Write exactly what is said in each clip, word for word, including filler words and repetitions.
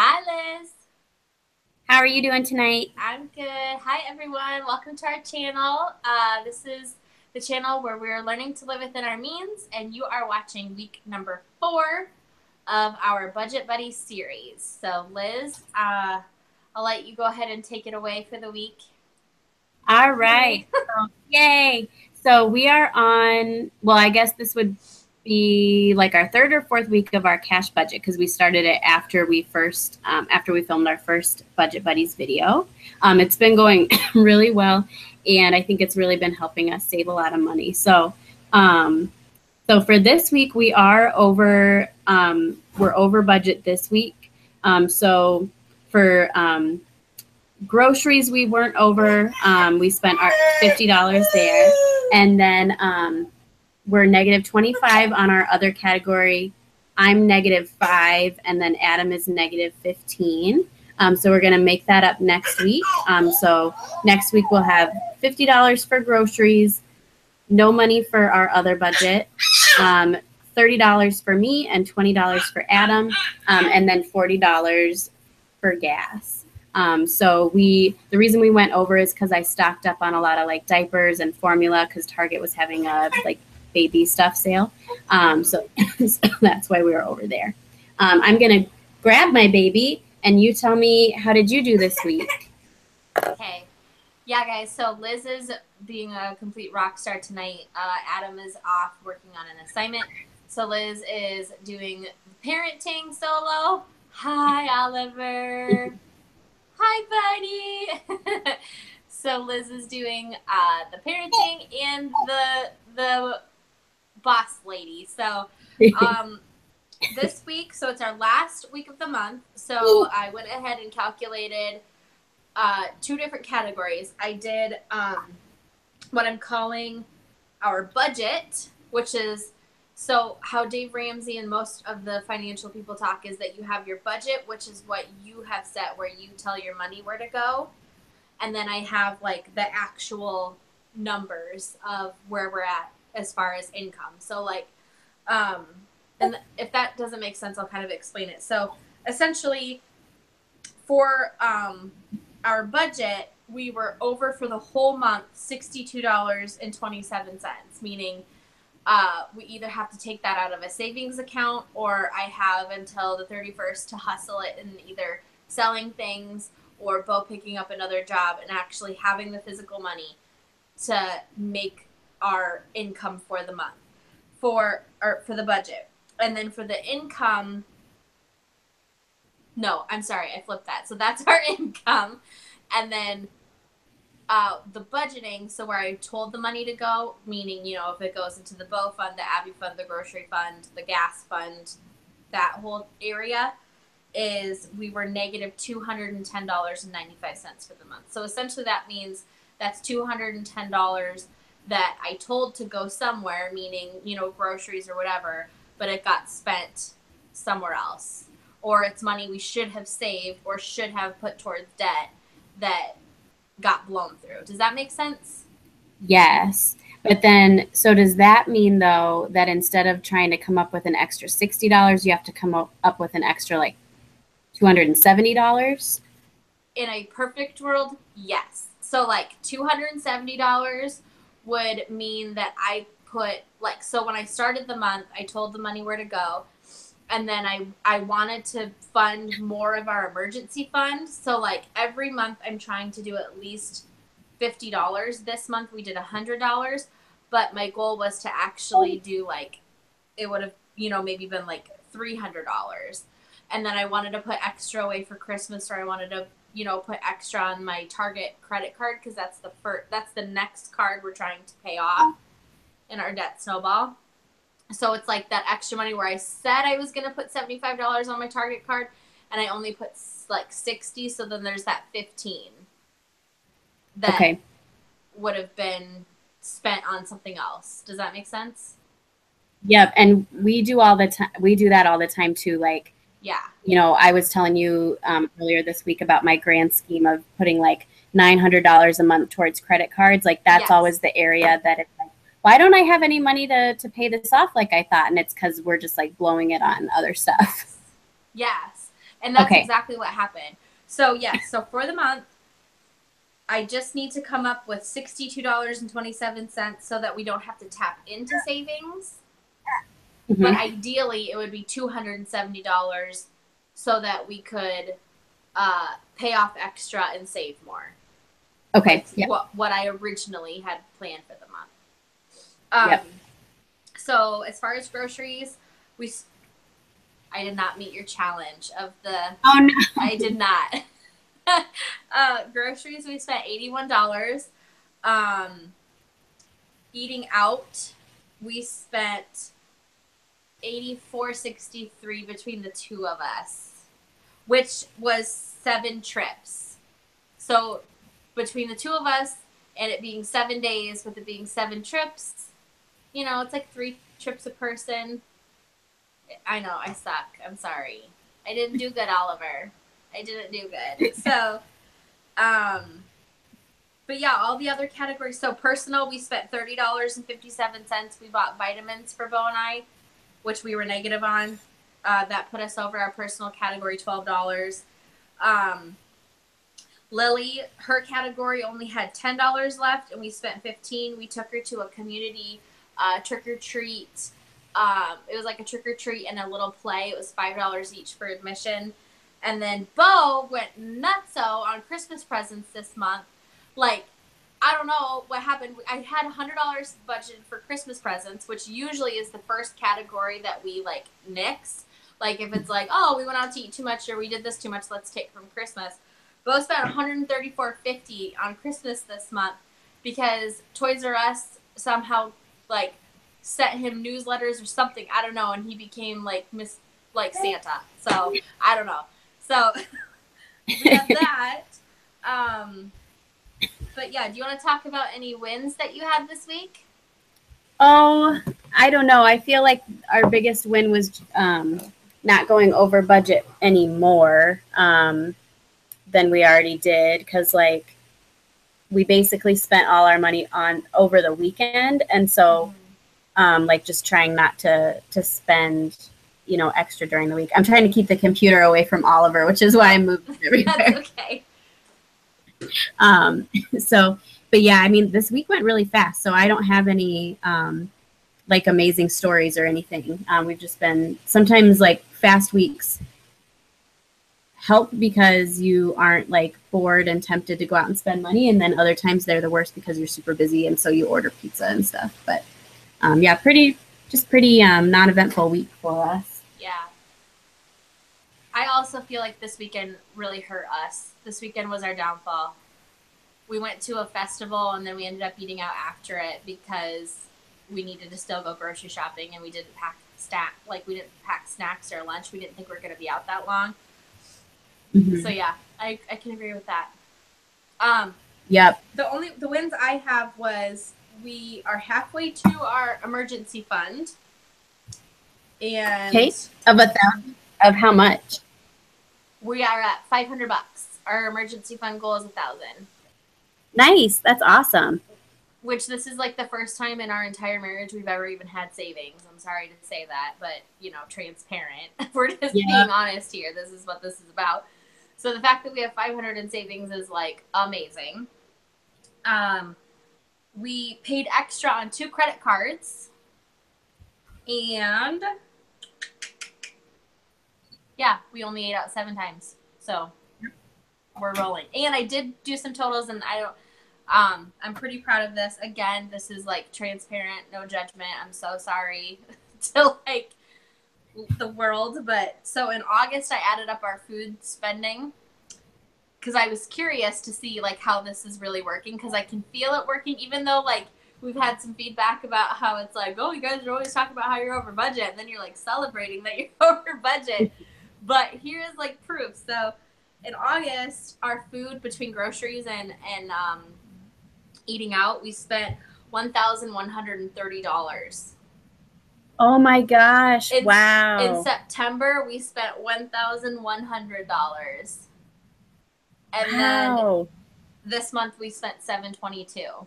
Hi, Liz. How are you doing tonight? I'm good. Hi, everyone. Welcome to our channel. Uh, this is the channel where we're learning to live within our means, and you are watching week number four of our Budget Buddy series. So, Liz, uh, I'll let you go ahead and take it away for the week. All right. so, yay. So we are on, well, I guess this would be like our third or fourth week of our cash budget because we started it after we first, um, after we filmed our first Budget Buddies video. Um, it's been going really well, and I think it's really been helping us save a lot of money. So, um, so for this week, we are over, um, we're over budget this week. Um, so for um, groceries, we weren't over. Um, we spent our fifty dollars there. And then um, we're negative twenty-five on our other category. I'm negative five, and then Adam is negative fifteen. Um, so we're going to make that up next week. Um, so next week we'll have fifty dollars for groceries, no money for our other budget, um, thirty dollars for me and twenty dollars for Adam, um, and then forty dollars for gas. Um, so we, the reason we went over is because I stocked up on a lot of like diapers and formula because Target was having a like baby stuff sale. Um, so, so that's why we were over there. Um, I'm going to grab my baby and you tell me, how did you do this week? Okay. Yeah, guys. So Liz is being a complete rock star tonight. Uh, Adam is off working on an assignment. So Liz is doing parenting solo. Hi, Oliver. Hi, buddy. So Liz is doing uh, the parenting and the the boss lady. So um, this week, so it's our last week of the month. So I went ahead and calculated uh, two different categories. I did um, what I'm calling our budget, which is so how Dave Ramsey and most of the financial people talk is that you have your budget, which is what you have set where you tell your money where to go. And then I have like the actual numbers of where we're at as far as income. So like, um, and if that doesn't make sense, I'll kind of explain it. So essentially for um, our budget, we were over for the whole month, sixty-two dollars and twenty-seven cents, meaning Uh, we either have to take that out of a savings account, or I have until the thirty-first to hustle it in either selling things or Bo picking up another job and actually having the physical money to make our income for the month, for or for the budget. And then for the income, no, I'm sorry, I flipped that. So that's our income. And then Uh, the budgeting, so where I told the money to go, meaning, you know, if it goes into the Bo fund, the Abby fund, the grocery fund, the gas fund, that whole area, is we were negative two hundred ten dollars and ninety-five cents for the month. So essentially that means that's two hundred ten dollars that I told to go somewhere, meaning, you know, groceries or whatever, but it got spent somewhere else. Or it's money we should have saved or should have put towards debt that got blown through. Does that make sense? Yes. But then, so does that mean though, that instead of trying to come up with an extra sixty dollars, you have to come up with an extra like two hundred seventy dollars? In a perfect world, yes. So like two hundred seventy dollars would mean that I put like, so when I started the month, I told the money where to go. And then I, I wanted to fund more of our emergency fund. So like every month I'm trying to do at least fifty dollars. This month we did one hundred dollars, but my goal was to actually do like, it would have, you know, maybe been like three hundred dollars. And then I wanted to put extra away for Christmas, or I wanted to, you know, put extra on my Target credit card, because that's the first, that's the next card we're trying to pay off in our debt snowball. So it's like that extra money where I said I was going to put seventy-five dollars on my Target card and I only put like sixty. So then there's that fifteen that okay. would have been spent on something else. Does that make sense? Yep. And we do all the time. We do that all the time too. Like, yeah, you know, I was telling you um, earlier this week about my grand scheme of putting like nine hundred dollars a month towards credit cards. Like that's yes. always the area that it's like, why don't I have any money to, to pay this off like I thought? And it's because we're just like blowing it on other stuff. Yes. And that's okay. exactly what happened. So, yes. Yeah, so for the month, I just need to come up with sixty-two dollars and twenty-seven cents so that we don't have to tap into savings. Mm-hmm. But ideally, it would be two hundred seventy dollars so that we could uh, pay off extra and save more. Okay. Yep. What, what I originally had planned for the month. Um, yep. So as far as groceries, we I did not meet your challenge of the. Oh, no. I did not. uh, groceries, we spent eighty-one dollars. Um, eating out, we spent eighty-four sixty-three between the two of us, which was seven trips. So between the two of us and it being seven days with it being seven trips, you know, it's like three trips a person. I know, I suck. I'm sorry. I didn't do good, Oliver. I didn't do good. So, um, but yeah, all the other categories. So personal, we spent thirty dollars and fifty-seven cents. We bought vitamins for Bo and I, which we were negative on. Uh, that put us over our personal category, twelve dollars. Um, Lily, her category only had ten dollars left, and we spent fifteen dollars. We took her to a community uh, trick-or-treat. Um, it was like a trick-or-treat and a little play. It was five dollars each for admission. And then Bo went nutso on Christmas presents this month. Like, I don't know what happened. I had one hundred dollars budgeted for Christmas presents, which usually is the first category that we, like, nix. Like, if it's like, oh, we went out to eat too much or we did this too much, let's take from Christmas. Bo spent one hundred thirty-four fifty on Christmas this month because Toys R Us somehow, like, sent him newsletters or something. I don't know. And he became, like, Miss, like, Santa. So, I don't know. So, we have that. Um... But, yeah, do you want to talk about any wins that you had this week? Oh, I don't know. I feel like our biggest win was um, not going over budget anymore um, than we already did because, like, we basically spent all our money on over the weekend. And so, mm-hmm. um, like, just trying not to, to spend, you know, extra during the week. I'm trying to keep the computer away from Oliver, which is why I moved everywhere. That's okay. Um, so, but yeah, I mean, this week went really fast, so I don't have any, um, like amazing stories or anything. Um, we've just been sometimes like fast weeks help because you aren't like bored and tempted to go out and spend money. And then other times they're the worst because you're super busy. And so you order pizza and stuff, but, um, yeah, pretty, just pretty, um, non-eventful week for us. Yeah. I also feel like this weekend really hurt us. This weekend was our downfall. We went to a festival and then we ended up eating out after it because we needed to still go grocery shopping and we didn't pack snack like we didn't pack snacks or lunch. We didn't think we were going to be out that long. Mm-hmm. So yeah, I, I can agree with that. Um, yep. The only the wins I have was we are halfway to our emergency fund. And okay. Of a thousand. Of how much? We are at five hundred bucks. Our emergency fund goal is a thousand. Nice. That's awesome. Which this is like the first time in our entire marriage we've ever even had savings. I'm sorry to say that, but you know, transparent. We're just yeah. being honest here. This is what this is about. So the fact that we have five hundred in savings is like amazing. Um, we paid extra on two credit cards. And yeah, we only ate out seven times. So we're rolling. And I did do some totals, and I don't, um, I'm pretty proud of this. Again, this is, like, transparent, no judgment. I'm so sorry to, like, the world. But so in August, I added up our food spending because I was curious to see, like, how this is really working because I can feel it working, even though, like, we've had some feedback about how it's like, oh, you guys are always talking about how you're over budget. And then you're, like, celebrating that you're over budget. But here's, like, proof. So in August, our food between groceries and, and um, eating out, we spent one thousand one hundred thirty dollars. Oh, my gosh. In, wow. In September, we spent one thousand one hundred dollars. And wow. Then this month, we spent seven hundred twenty-two dollars.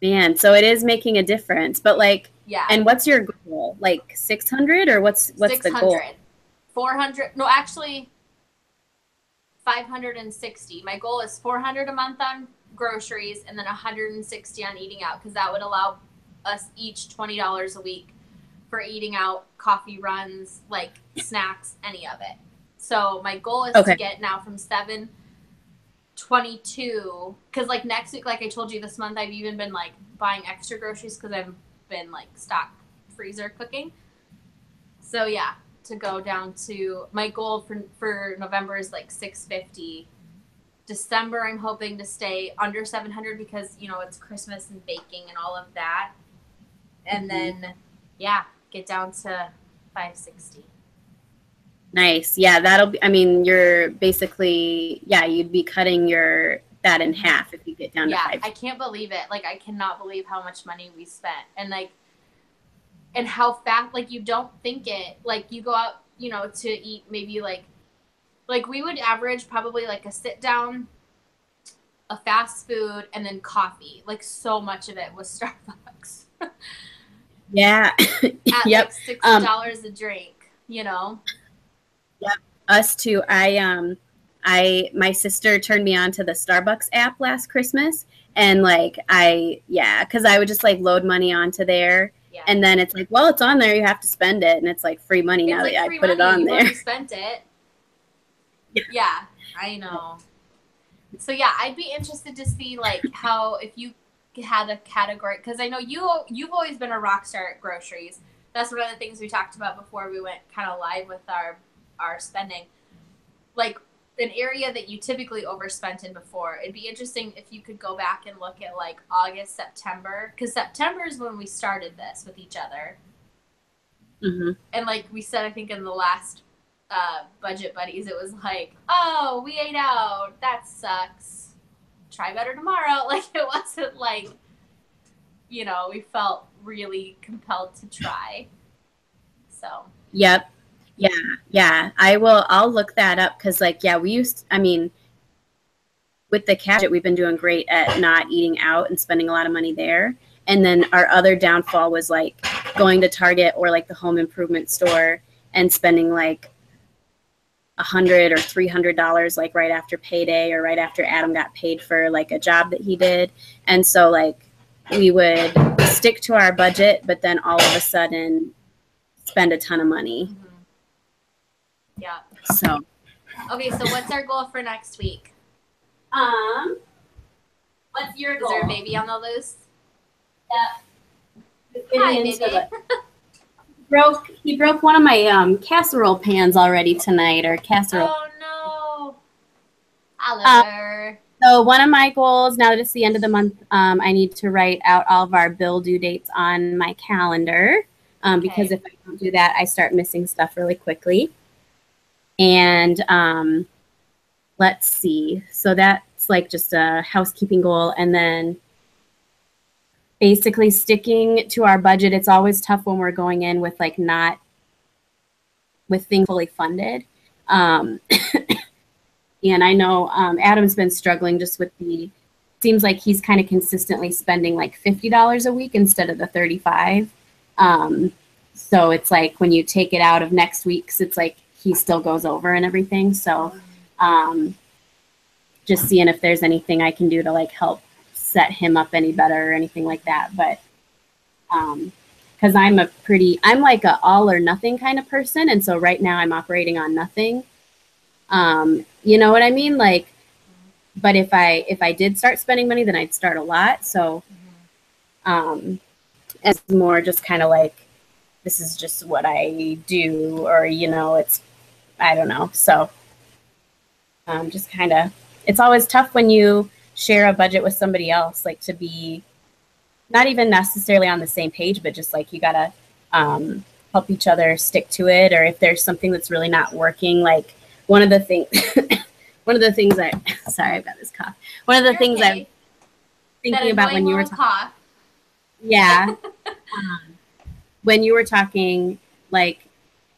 Man, so it is making a difference. But, like, yeah. And what's your goal? Like, six hundred or what's what's the goal? four hundred, no, actually five hundred sixty. My goal is four hundred a month on groceries and then one hundred sixty on eating out, because that would allow us each twenty dollars a week for eating out, coffee runs, like snacks, any of it. So my goal is okay. to get now from seven twenty-two, because like next week, like I told you, this month I've even been like buying extra groceries because I've been like stock freezer cooking. So yeah, to go down to my goal for, for November is like six fifty. December, I'm hoping to stay under seven hundred, because you know it's Christmas and baking and all of that. And mm-hmm. then yeah, get down to five sixty. Nice. Yeah, that'll be, I mean, you're basically, yeah, you'd be cutting your that in half if you get down yeah, to five. Yeah, I can't believe it. Like, I cannot believe how much money we spent. And, like, and how fast, like, you don't think it. Like, you go out, you know, to eat maybe, like, like, we would average probably, like, a sit-down, a fast food, and then coffee. Like, so much of it was Starbucks. Yeah. At, yep. like, six dollars um, a drink, you know? Yeah, us too. I um, I my sister turned me on to the Starbucks app last Christmas, and like I yeah, because I would just like load money onto there, yeah. and then it's like, well, it's on there, you have to spend it, and it's like free money it's now like that I put money. it on you there. You spent it. Yeah. yeah, I know. So yeah, I'd be interested to see like how if you had a category, because I know you you've always been a rock star at groceries. That's one of the things we talked about before we went kind of live with our. our spending, like an area that you typically overspent in before. It'd be interesting if you could go back and look at like August, September, because September is when we started this with each other. Mm-hmm. And like we said, I think in the last uh, Budget Buddies, it was like, oh, we ate out. That sucks. Try better tomorrow. Like it wasn't like, you know, we felt really compelled to try. So. Yep. Yeah, yeah. I will, I'll look that up because, like, yeah, we used, I mean, with the Budget, we've been doing great at not eating out and spending a lot of money there. And then our other downfall was, like, going to Target or, like, the home improvement store and spending, like, one hundred dollars or three hundred dollars, like, right after payday or right after Adam got paid for, like, a job that he did. And so, like, we would stick to our budget, but then all of a sudden spend a ton of money. Yeah. So. Okay, so what's our goal for next week? Um. What's your goal? Is there a baby on the loose? Yep. Hi, baby. The, broke. He broke one of my um casserole pans already tonight, or casserole. Oh no. Oliver. Um, so one of my goals now that it's the end of the month, um, I need to write out all of our bill due dates on my calendar, um, okay. because if I don't do that, I start missing stuff really quickly. And um, let's see. So that's like just a housekeeping goal. And then basically sticking to our budget. It's always tough when we're going in with like not, with things fully funded. Um, and I know um, Adam's been struggling just with the, seems like he's kind of consistently spending like fifty dollars a week instead of the thirty-five. Um, so it's like when you take it out of next week's, it's like, he still goes over and everything. So um, just seeing if there's anything I can do to like help set him up any better or anything like that. But um, cause I'm a pretty, I'm like a all or nothing kind of person. And so right now I'm operating on nothing. Um, you know what I mean? Like, but if I, if I did start spending money, then I'd start a lot. So um, it's more just kind of like, this is just what I do, or, you know, it's, I don't know. So um, just kind of, it's always tough when you share a budget with somebody else, like to be not even necessarily on the same page, but just like you got to um, help each other stick to it. Or if there's something that's really not working, like one of the things, one of the things I, sorry, I've got this cough. One of the You're things okay. I'm thinking that about when you were talking. Yeah. um, When you were talking, like,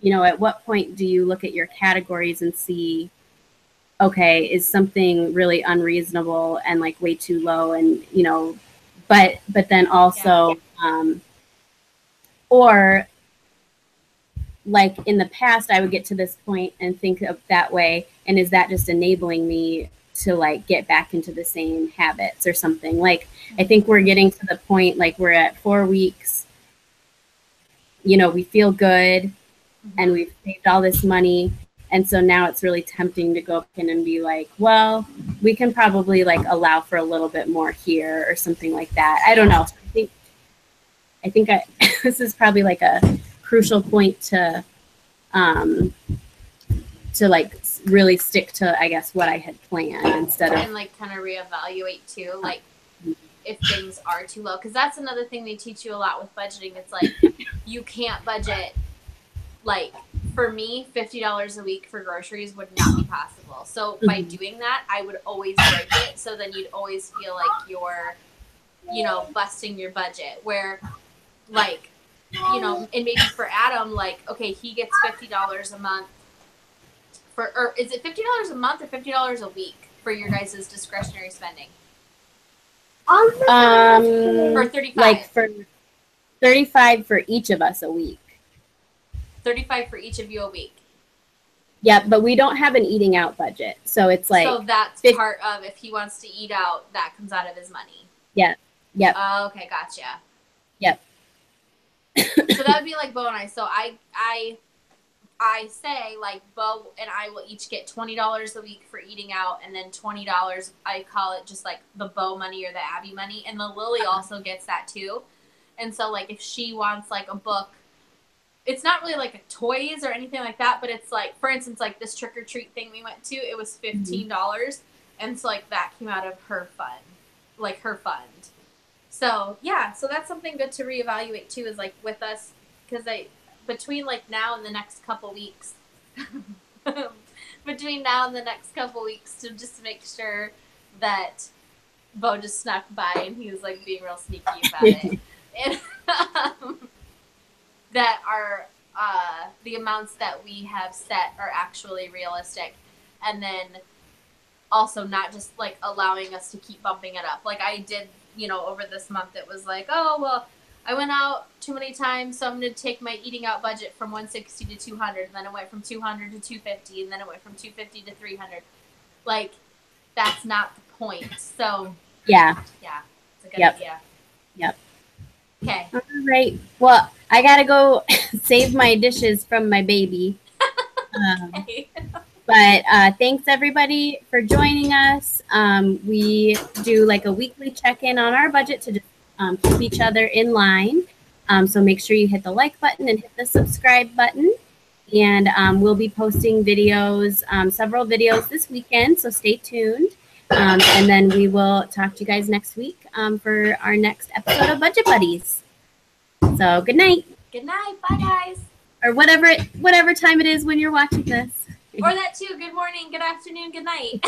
you know, at what point do you look at your categories and see, okay, is something really unreasonable and like way too low, and you know, but but then also, yeah, yeah. Um, or like in the past, I would get to this point and think of that way. And is that just enabling me to like get back into the same habits or something? Like, I think we're getting to the point, like we're at four weeks, you know, we feel good and we've saved all this money. And so now it's really tempting to go in and be like, well, we can probably like allow for a little bit more here or something like that. I don't know. I think I think I, this is probably like a crucial point to um, to like really stick to, I guess, what I had planned instead of. And like kind of reevaluate too, like if things are too low. Because that's another thing they teach you a lot with budgeting. It's like you can't budget like. For me, fifty dollars a week for groceries would not be possible. So by doing that, I would always break it. So then you'd always feel like you're, you know, busting your budget. Where, like, you know, and maybe for Adam, like, okay, he gets fifty dollars a month for, or is it fifty dollars a month or fifty dollars a week for your guys' discretionary spending? Um, for thirty-five. Like for thirty-five for each of us a week. thirty-five for each of you a week. Yeah, but we don't have an eating out budget. So it's like. So that's fifty part of if he wants to eat out, that comes out of his money. Yeah. Yep. Oh, okay. Gotcha. Yep. So that would be like Bo and I. So I, I, I say like Bo and I will each get twenty dollars a week for eating out. And then twenty dollars, I call it just like the Bo money or the Abby money. And the Lily also gets that too. And so like if she wants like a book, it's not really like a toys or anything like that, but it's like, for instance, like this trick or treat thing we went to, it was fifteen dollars. Mm-hmm. And so like that came out of her fund, like her fund. So yeah, so that's something good to reevaluate too, is like with us, because I, between like now and the next couple weeks, between now and the next couple weeks to just make sure that Bo just snuck by and he was like being real sneaky about it. And, um, that are uh, the amounts that we have set are actually realistic. And then also not just like allowing us to keep bumping it up. Like I did, you know, over this month, it was like, oh, well, I went out too many times, so I'm going to take my eating out budget from one sixty to two hundred. And then it went from two hundred to two fifty. And then it went from two fifty to three hundred. Like, that's not the point. So yeah. Yeah. It's a good yep. idea. Yep. Okay. All right. Well, I got to go save my dishes from my baby. Um, but uh, thanks, everybody, for joining us. Um, we do like a weekly check-in on our budget to just um, keep each other in line. Um, so make sure you hit the like button and hit the subscribe button. And um, we'll be posting videos, um, several videos this weekend, so stay tuned. Um, and then we will talk to you guys next week um, for our next episode of Budget Buddies. So good night. Good night. Bye, guys. Or whatever it, whatever time it is when you're watching this. Or that, too. Good morning. Good afternoon. Good night.